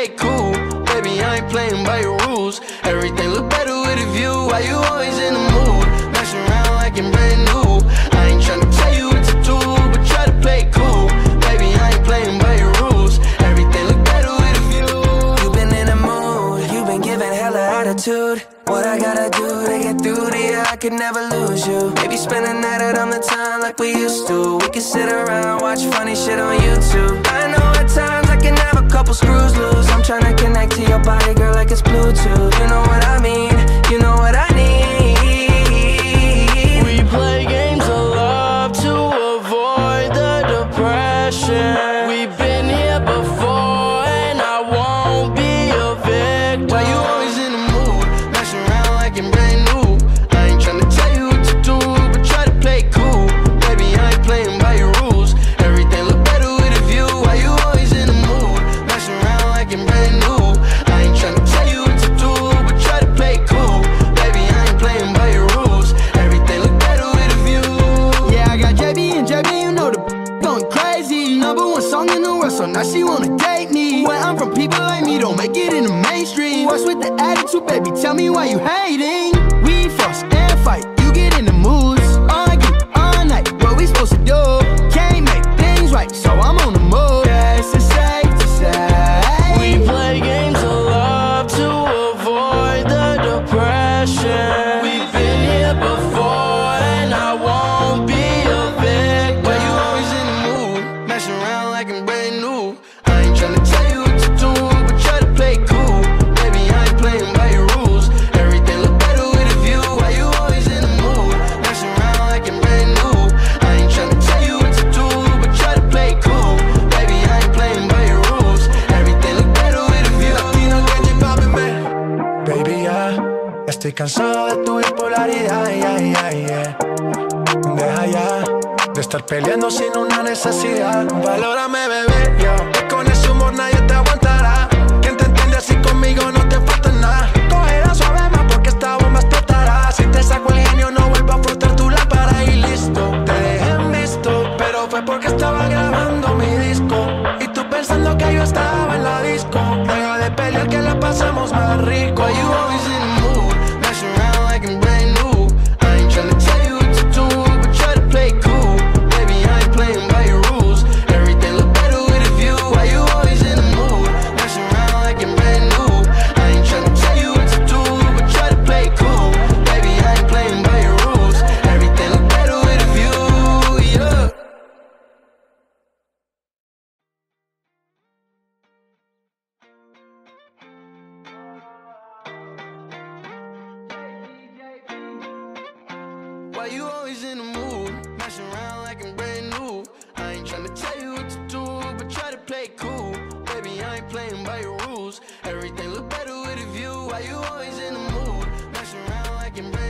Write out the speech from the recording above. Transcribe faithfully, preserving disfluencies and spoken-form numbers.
play it cool. Baby, I ain't playing by your rules. Everything look better with a view. Why you always in the mood? Messing around like I'm brand new. I ain't tryna tell you what to do, but try to play it cool. Baby, I ain't playing by your rules. Everything look better with a view. You've been in a mood, you've been giving hella attitude. What I gotta do to get through to you? I could never lose you. Maybe spend the night out on the town like we used to. We could sit around, watch funny shit on YouTube. I know at times I can have a couple screws loose. I'm tryna connect to your body, girl, like it's Bluetooth. You know what I mean, you know what I need. We play games of love to avoid the depression. We've been here before and I won't be a victim. Why you always in the mood? Messing around like I'm brand new. I ain't tryna tell you what to do, but try to play cool. Baby, I ain't playing by your rules. Everything look better with a view. Why you always in the mood? Messing around like I'm brand new. I ain't tryna tell you what to do, but try to play cool. Baby, I ain't playing by your rules. Everything look better with a view. Yeah, I got J B and J B, you know the going crazy. Number one song in the world, so now she wanna date me. Where I'm from, people like me don't make it in the mainstream. What's with the attitude, baby? Tell me why you hating. We fuss and fight, you get in the moods. Argue all night, what we supposed to do? Can't make things right, so I'm on the move. Yeah, it's safe to say. We play games of love to avoid the depression. We've been here before and I won't be a victim. Why you always in the mood? Messing around like I'm brand new. I ain't tryna tell you what to do, but try to play it cool. Baby, I ain't playing by your rules. Everything look better with a view. Why you always in the mood? Messing around like I'm brand new. I ain't tryna tell you what to do, but try to play it cool. Baby, I ain't playing by your rules. Everything look better with a view. Latino, Gigi, papi, man. Baby, ya estoy cansado de tu bipolaridad. Yeah, yeah, yeah. Deja ya de estar peleando sin una necesidad. Valórame, bebé, yo. Con ese humor nadie te aguantará. Quien te entiende así conmigo no te falta nada. Cogerá suave más porque esta bomba explotará. Si te saco el genio no vuelvo a frotar tu lámpara y listo. Te dejé en visto, pero fue porque estaba grabando mi disco. Y tú pensando que yo estaba en la disco. Deja de pelear que la pasamos más rico. Why you always in the mood? Messing around like I'm brand new. I ain't tryna tell you what to do, but try to play it cool. Baby, I ain't playing by your rules. Everything look better with a view. Why you always in the mood? Messing around like I'm brand new. I ain't tryna tell you what to do, but try to play it cool. Baby, I ain't playing by your rules. Everything look better with a view, yeah. Why you always in the mood? Messing around like I'm brand new. I ain't tryna tell you what to do, but try to play it cool. Baby, I ain't playing by your rules. Everything look better with a view. Why you always in the mood? Messing around like I'm brand new.